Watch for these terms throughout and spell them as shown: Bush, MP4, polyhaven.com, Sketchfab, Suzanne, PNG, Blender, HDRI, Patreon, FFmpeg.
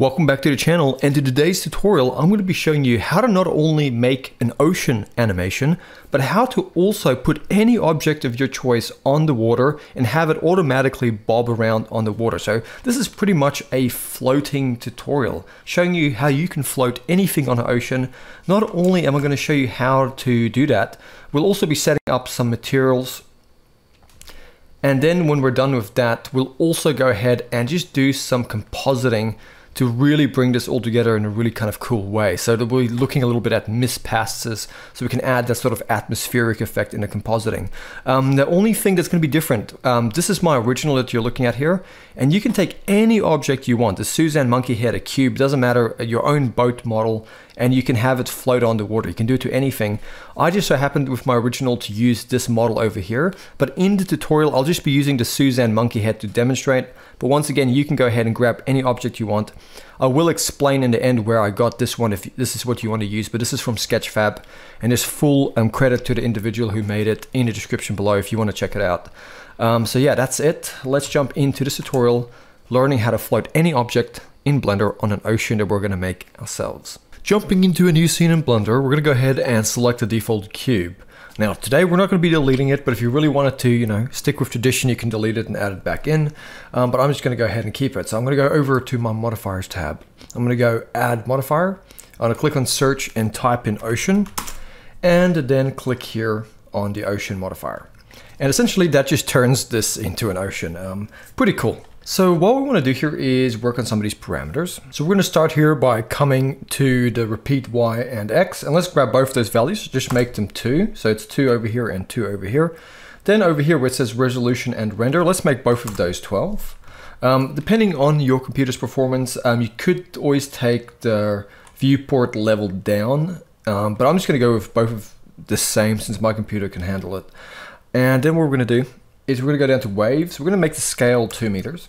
Welcome back to the channel, and in today's tutorial I'm going to be showing you how to not only make an ocean animation, but how to also put any object of your choice on the water and have it automatically bob around on the water. So this is pretty much a floating tutorial, showing you how you can float anything on an ocean. Not only am I going to show you how to do that, we'll also be setting up some materials. And then when we're done with that, we'll also go ahead and just do some compositing to really bring this all together in a really kind of cool way. So that we're looking a little bit at mispasses, so we can add that sort of atmospheric effect in the compositing. The only thing that's going to be different, this is my original that you're looking at here, and you can take any object you want, a Suzanne monkey head, a cube, doesn't matter, your own boat model, and you can have it float on the water. You can do it to anything. I just so happened with my original to use this model over here, but in the tutorial, I'll just be using the Suzanne monkey head to demonstrate. But once again, you can go ahead and grab any object you want. I will explain in the end where I got this one, if this is what you want to use, but this is from Sketchfab, and there's full credit to the individual who made it in the description below if you want to check it out. So yeah, that's it. Let's jump into this tutorial, learning how to float any object in Blender on an ocean that we're going to make ourselves. Jumping into a new scene in Blender, we're going to go ahead and select the default cube. Now today we're not going to be deleting it, but if you really wanted to, you know, stick with tradition, you can delete it and add it back in. But I'm just going to go ahead and keep it. So I'm going to go over to my modifiers tab. I'm going to go add modifier. I'm going to click on search and type in ocean, and then click here on the ocean modifier. And essentially that just turns this into an ocean. Pretty cool. So what we want to do here is work on some of these parameters. So we're going to start here by coming to the repeat Y and X, and let's grab both those values, just make them 2. So it's 2 over here and 2 over here. Then over here where it says resolution and render, let's make both of those 12. Depending on your computer's performance, you could always take the viewport level down, but I'm just going to go with both of the same since my computer can handle it. And then what we're going to do is we're going to go down to waves. We're going to make the scale 2 meters.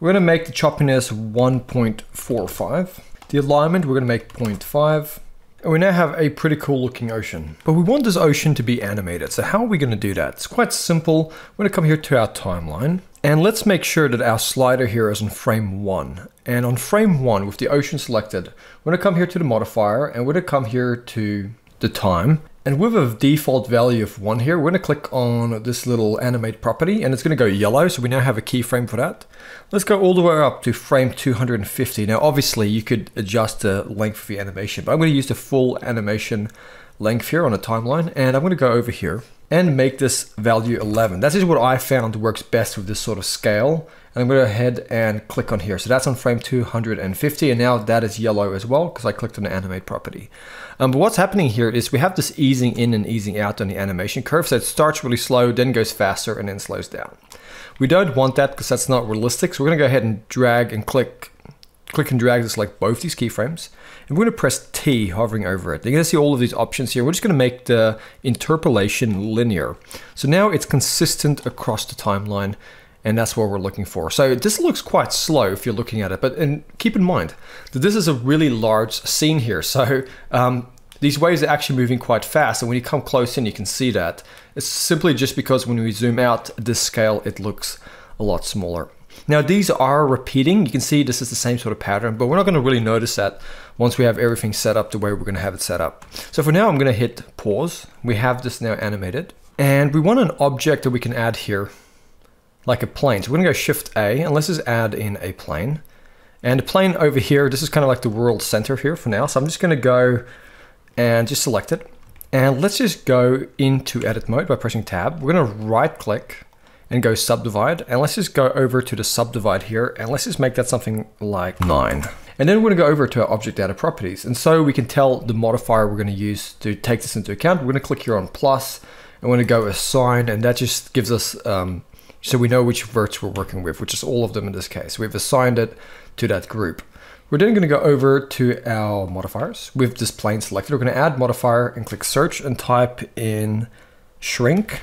We're going to make the choppiness 1.45. The alignment, we're going to make 0.5. And we now have a pretty cool looking ocean. But we want this ocean to be animated. So how are we going to do that? It's quite simple. We're going to come here to our timeline. And let's make sure that our slider here is on frame 1. And on frame 1, with the ocean selected, we're going to come here to the modifier, and we're going to come here to the time. And with a default value of 1 here, we're going to click on this little animate property, and it's going to go yellow, so we now have a keyframe for that. Let's go all the way up to frame 250. Now obviously you could adjust the length of the animation, but I'm going to use the full animation length here on a timeline, and I'm going to go over here and make this value 11. That's just what I found works best with this sort of scale. And I'm going to go ahead and click on here. So that's on frame 250, and now that is yellow as well because I clicked on the animate property. But what's happening here is we have this easing in and easing out on the animation curve. So it starts really slow, then goes faster, and then slows down. We don't want that because that's not realistic. So we're going to go ahead and drag and click and drag to select both these keyframes. And we're going to press T, hovering over it. You're going to see all of these options here. We're just going to make the interpolation linear. So now it's consistent across the timeline, and that's what we're looking for. So this looks quite slow if you're looking at it, but and keep in mind that this is a really large scene here. So these waves are actually moving quite fast, and when you come close in, you can see that. It's simply just because when we zoom out this scale, it looks a lot smaller. Now these are repeating. You can see this is the same sort of pattern, but we're not going to really notice that once we have everything set up the way we're going to have it set up. So for now, I'm going to hit pause. We have this now animated, and we want an object that we can add here, like a plane. So we're going to go Shift A, and let's just add in a plane. And the plane over here, this is kind of like the world center here for now. So I'm just going to go and just select it. And let's just go into edit mode by pressing tab. We're going to right click and go subdivide. And let's just go over to the subdivide here, and let's just make that something like 9. And then we're going to go over to our object data properties. And so we can tell the modifier we're going to use to take this into account. We're going to click here on plus, and we're going to go assign, and that just gives us, so we know which verts we're working with, which is all of them in this case. We've assigned it to that group. We're then going to go over to our modifiers with this plane selected. We're going to add modifier and click search and type in shrink.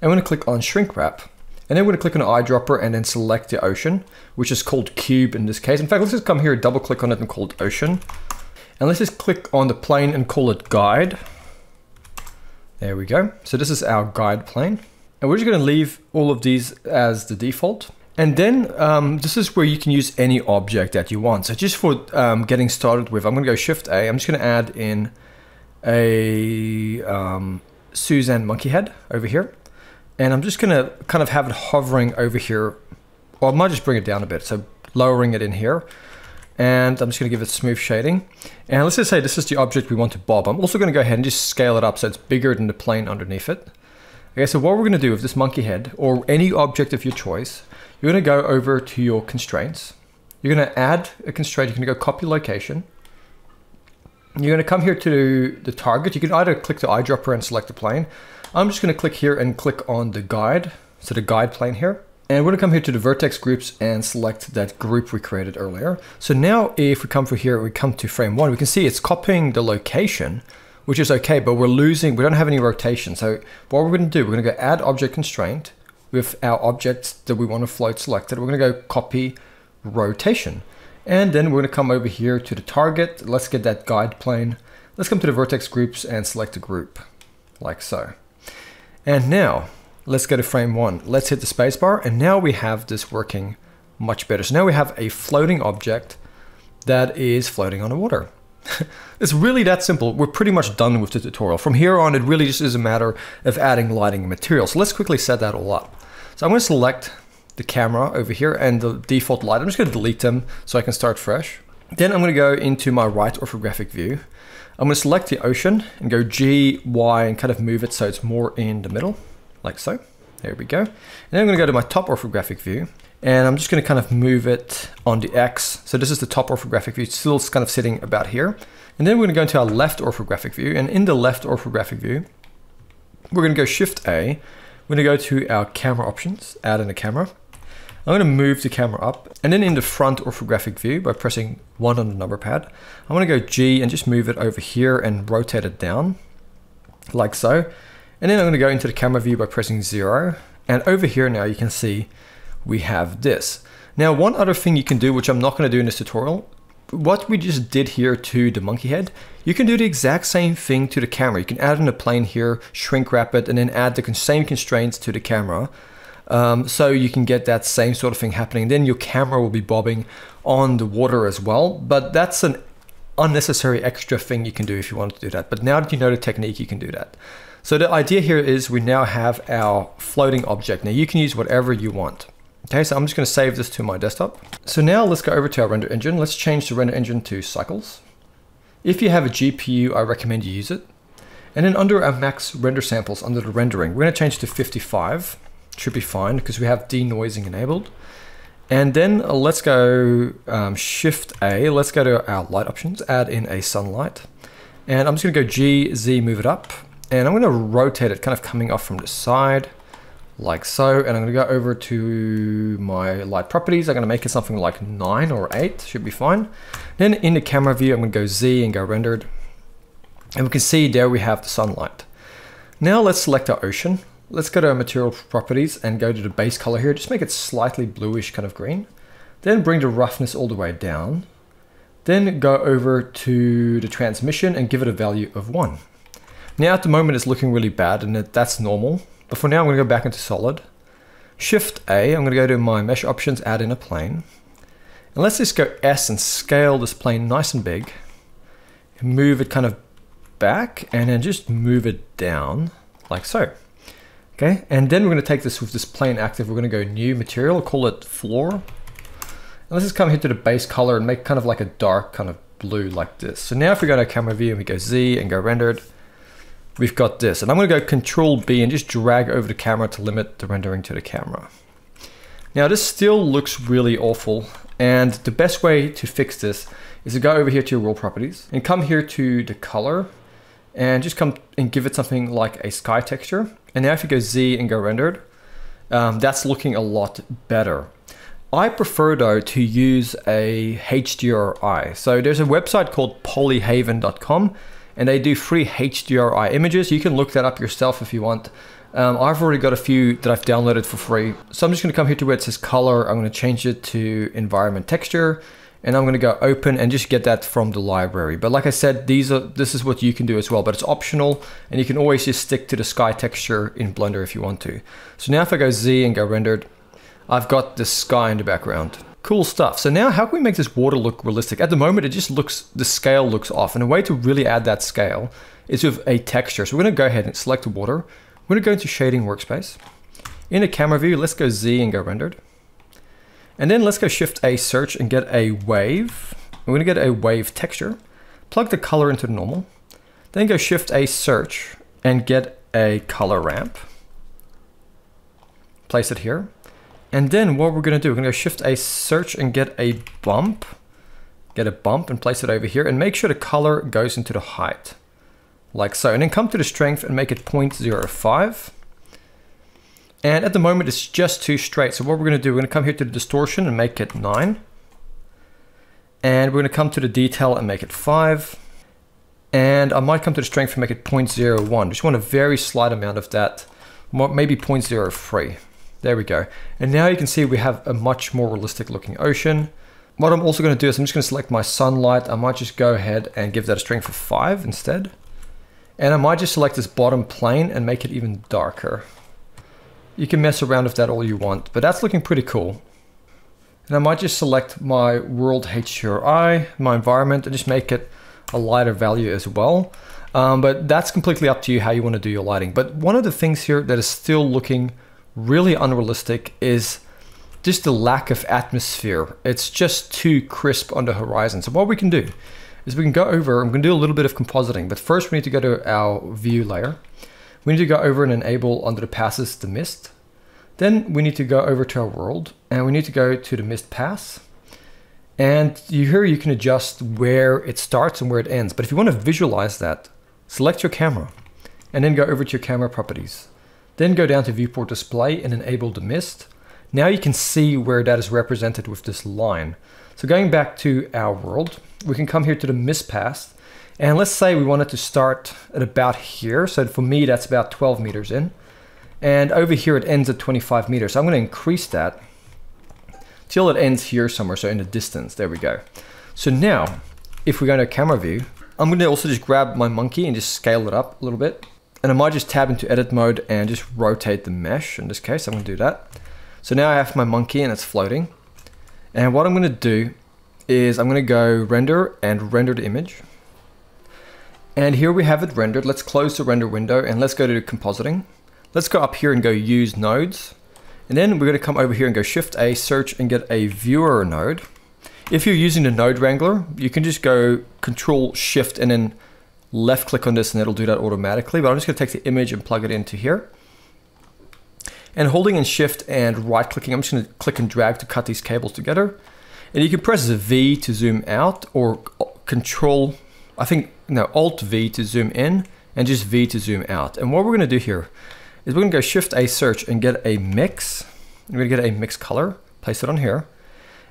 And we're going to click on shrink wrap. And then we're going to click on eyedropper and then select the ocean, which is called cube in this case. In fact, let's just come here, double click on it and call it ocean. And let's just click on the plane and call it guide. There we go. So this is our guide plane. And we're just going to leave all of these as the default. And then this is where you can use any object that you want. So just for getting started with, I'm gonna go Shift A. I'm just gonna add in a Suzanne monkey head over here. And I'm just gonna kind of have it hovering over here. Or I might just bring it down a bit. So lowering it in here. And I'm just gonna give it smooth shading. And let's just say this is the object we want to bob. I'm also gonna go ahead and just scale it up so it's bigger than the plane underneath it. Okay, so what we're gonna do with this monkey head or any object of your choice, you're gonna go over to your constraints. You're gonna add a constraint, you're gonna go copy location. You're gonna come here to the target. You can either click the eyedropper and select the plane. I'm just gonna click here and click on the guide. So the guide plane here. And we're gonna come here to the vertex groups and select that group we created earlier. So now if we come through here, we come to frame one, we can see it's copying the location, which is okay, but we're losing, we don't have any rotation. So what we're gonna do, we're gonna go add object constraint with our objects that we wanna float selected. We're gonna go copy rotation. And then we're gonna come over here to the target. Let's get that guide plane. Let's come to the vertex groups and select a group, like so. And now, let's go to frame one. Let's hit the spacebar, and now we have this working much better. So now we have a floating object that is floating on the water. It's really that simple. We're pretty much done with the tutorial. From here on, it really just is a matter of adding lighting and materials. So let's quickly set that all up. So I'm gonna select the camera over here and the default light. I'm just gonna delete them so I can start fresh. Then I'm gonna go into my right orthographic view. I'm gonna select the ocean and go G, Y, and kind of move it so it's more in the middle. Like so, there we go. And then I'm gonna go to my top orthographic view and I'm just gonna kind of move it on the X. So this is the top orthographic view, it's still kind of sitting about here. And then we're gonna go into our left orthographic view, and in the left orthographic view, we're gonna go Shift A. We're gonna go to our camera options, add in a camera. I'm gonna move the camera up, and then in the front orthographic view by pressing 1 on the number pad, I'm gonna go G and just move it over here and rotate it down, like so. And then I'm gonna go into the camera view by pressing 0. And over here now you can see we have this. Now one other thing you can do, which I'm not gonna do in this tutorial, what we just did here to the monkey head, you can do the exact same thing to the camera. You can add in a plane here, shrink wrap it, and then add the same constraints to the camera. So you can get that same sort of thing happening. Then your camera will be bobbing on the water as well, but that's an unnecessary extra thing you can do if you want to do that. But now that you know the technique, you can do that. So the idea here is we now have our floating object. Now you can use whatever you want. Okay, so I'm just gonna save this to my desktop. So now let's go over to our render engine. Let's change the render engine to cycles. If you have a GPU, I recommend you use it. And then under our max render samples, under the rendering, we're gonna change to 55. Should be fine because we have denoising enabled. And then let's go Shift A. Let's go to our light options, add in a sunlight. And I'm just gonna go G, Z, move it up. And I'm gonna rotate it, kind of coming off from the side, like so. And I'm gonna go over to my light properties. I'm gonna make it something like 9 or 8, should be fine. Then in the camera view, I'm gonna go Z and go rendered. And we can see there we have the sunlight. Now let's select our ocean. Let's go to our material properties and go to the base color here. Just make it slightly bluish, kind of green. Then bring the roughness all the way down. Then go over to the transmission and give it a value of 1. Now at the moment it's looking really bad and that's normal, but for now I'm gonna go back into solid. Shift A, I'm gonna go to my mesh options, add in a plane. And let's just go S and scale this plane nice and big. And move it kind of back and then just move it down like so. Okay, and then we're gonna take this with this plane active, we're gonna go new material, call it floor. And let's just come here to the base color and make kind of like a dark kind of blue like this. So now if we go to our camera view and we go Z and go rendered, we've got this. And I'm gonna go Control B and just drag over the camera to limit the rendering to the camera. Now this still looks really awful. And the best way to fix this is to go over here to your raw properties and come here to the color and just come and give it something like a sky texture. And now if you go Z and go rendered, that's looking a lot better. I prefer though to use a HDRI. So there's a website called polyhaven.com. And they do free HDRI images. You can look that up yourself if you want. I've already got a few that I've downloaded for free. So I'm just gonna come here to where it says color. I'm gonna change it to environment texture, and I'm gonna go open and just get that from the library. But like I said, this is what you can do as well, but it's optional, and you can always just stick to the sky texture in Blender if you want to. So now if I go Z and go rendered, I've got the sky in the background. Cool stuff. So now how can we make this water look realistic? At the moment, it just looks, the scale looks off. And a way to really add that scale is with a texture. So we're gonna go ahead and select the water. We're gonna go into shading workspace. In a camera view, let's go Z and go rendered. And then let's go shift A search and get a wave. We're gonna get a wave texture. Plug the color into the normal. Then go shift A search and get a color ramp. Place it here. And then what we're gonna do, we're gonna go shift A search and get a bump and place it over here and make sure the color goes into the height, like so. And then come to the strength and make it 0.05. And at the moment it's just too straight. So what we're gonna do, we're gonna come here to the distortion and make it 9. And we're gonna come to the detail and make it 5. And I might come to the strength and make it 0.01. Just want a very slight amount of that, maybe 0.03. There we go. And now you can see we have a much more realistic looking ocean. What I'm also gonna do is I'm just gonna select my sunlight. I might just go ahead and give that a strength of 5 instead. And I might just select this bottom plane and make it even darker. You can mess around with that all you want, but that's looking pretty cool. And I might just select my world HDRI, my environment, and just make it a lighter value as well. But that's completely up to you how you wanna do your lighting. But one of the things here that is still looking really unrealistic is just the lack of atmosphere. It's just too crisp on the horizon. So what we can do is we can go over, I'm gonna do a little bit of compositing, but first we need to go to our view layer. We need to go over and enable under the passes the mist. Then we need to go over to our world and we need to go to the mist pass. And here you can adjust where it starts and where it ends. But if you wanna visualize that, select your camera and then go over to your camera properties. Then go down to viewport display and enable the mist. Now you can see where that is represented with this line. So going back to our world, we can come here to the mist pass and let's say we wanted to start at about here. So for me, that's about 12 meters in. And over here, it ends at 25 meters. So I'm gonna increase that till it ends here somewhere. So in the distance, there we go. So now, if we go to camera view, I'm gonna also just grab my monkey and just scale it up a little bit. And I might just tab into edit mode and just rotate the mesh. In this case, I'm gonna do that. So now I have my monkey and it's floating. And what I'm gonna do is I'm gonna go render and render the image. And here we have it rendered. Let's close the render window and let's go to compositing. Let's go up here and go use nodes. And then we're gonna come over here and go shift A, search and get a viewer node. If you're using the node wrangler, you can just go control shift and then left click on this and it'll do that automatically, but I'm just gonna take the image and plug it into here. And holding and shift and right clicking, I'm just gonna click and drag to cut these cables together. And you can press V to zoom out or control, I think, no, Alt V to zoom in and just V to zoom out. And what we're gonna do here is we're gonna go shift A search and get a mix. We're gonna get a mix color, place it on here.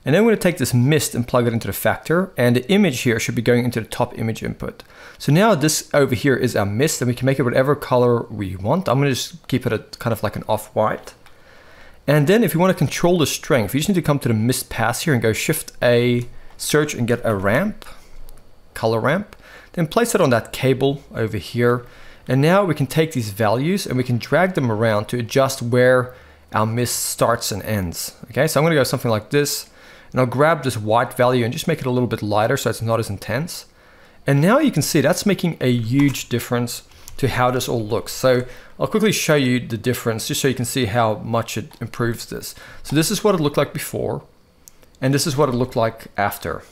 And then we're gonna take this mist and plug it into the factor and the image here should be going into the top image input. So now this over here is our mist and we can make it whatever color we want. I'm gonna just keep it a, kind of like an off-white. And then if you wanna control the strength, you just need to come to the mist pass here and go shift A, search and get a ramp, color ramp. Then place it on that cable over here. And now we can take these values and we can drag them around to adjust where our mist starts and ends. Okay, so I'm gonna go something like this. And I'll grab this white value and just make it a little bit lighter so it's not as intense. And now you can see that's making a huge difference to how this all looks. So I'll quickly show you the difference just so you can see how much it improves this. So this is what it looked like before, and this is what it looked like after.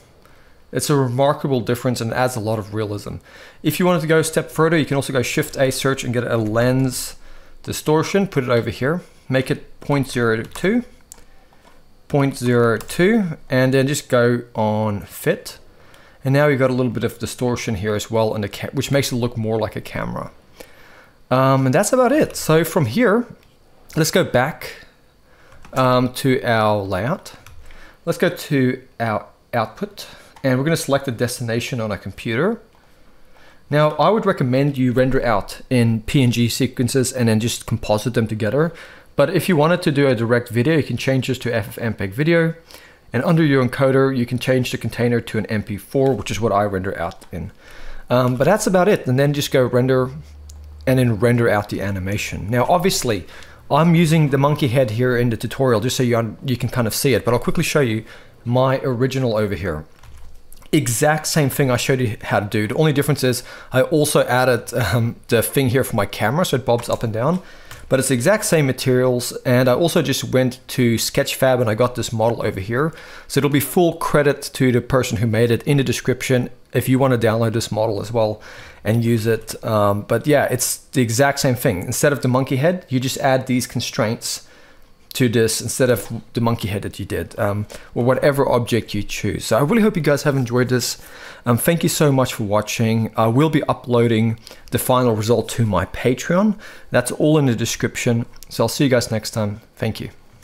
It's a remarkable difference and adds a lot of realism. If you wanted to go a step further, you can also go shift A search and get a lens distortion, put it over here, make it 0.02. 0.02 and then just go on fit. And now you've got a little bit of distortion here as well, and which makes it look more like a camera. And that's about it. So from here, let's go back to our layout. Let's go to our output and we're gonna select the destination on our computer. Now, I would recommend you render out in PNG sequences and then just composite them together. But if you wanted to do a direct video, you can change this to FFmpeg video. And under your encoder, you can change the container to an MP4, which is what I render out in. But that's about it. And then just go render and then render out the animation. Now, obviously, I'm using the monkey head here in the tutorial just so you can kind of see it, but I'll quickly show you my original over here. Exact same thing I showed you how to do. The only difference is I also added the thing here for my camera so it bobs up and down, but it's the exact same materials. And I also just went to Sketchfab and I got this model over here. So it'll be full credit to the person who made it in the description if you want to download this model as well and use it. But yeah, it's the exact same thing. Instead of the monkey head, you just add these constraints to this instead of the monkey head that you did, or whatever object you choose. So I really hope you guys have enjoyed this. Thank you so much for watching. I will be uploading the final result to my Patreon. That's all in the description. So I'll see you guys next time. Thank you.